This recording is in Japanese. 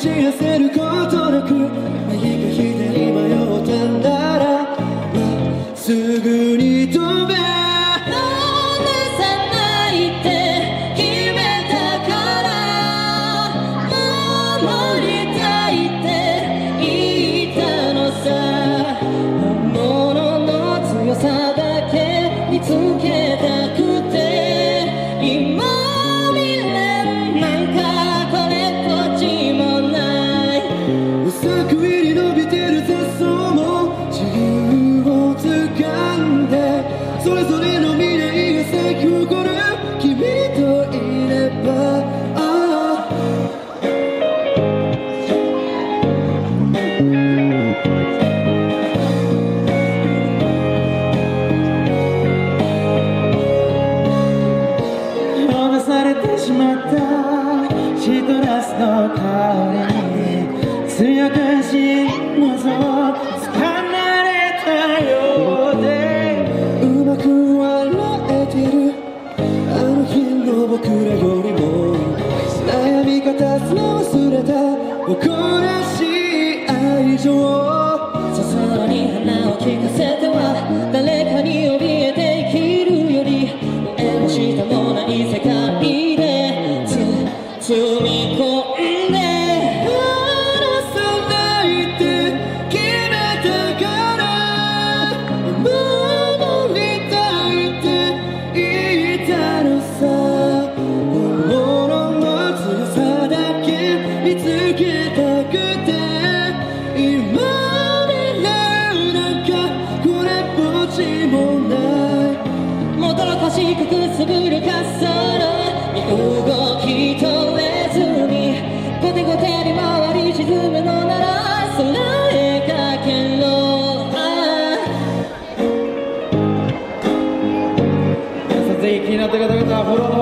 じあせることなく右か左に迷ったんならまっすぐに飛べ強く信じ望む